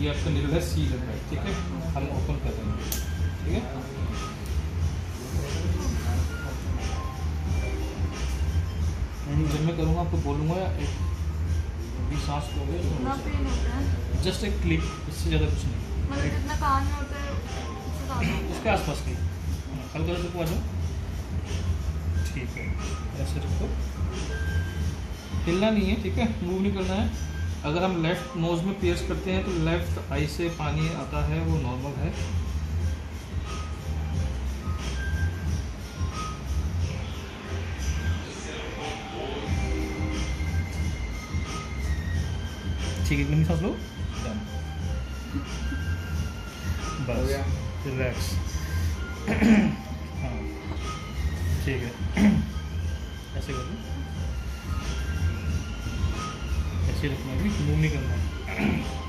ये आपको मिल रहा है सी लग रहा है, ठीक है। हम ओपन कर देंगे, ठीक है। जब मैं करूँगा आपको बोलूँगा सांस लोगे तो जस्ट एक क्लिप, इससे ज़्यादा कुछ नहीं। मतलब जितना कान में होता है उसके आसपास की हल करो तो आ जाओ, ठीक है। ऐसे रखो, हिलना नहीं है, ठीक है, मूव नहीं करना है। अगर हम लेफ़्ट नोज़ में पियर्स करते हैं तो लेफ़्ट आई से पानी आता है, वो नॉर्मल है। ठीक है, कितनी सांस लो, बस रिलैक्स, हाँ ठीक है। ऐसे कर लो, ऐसे रखना है, मूव नहीं करना है।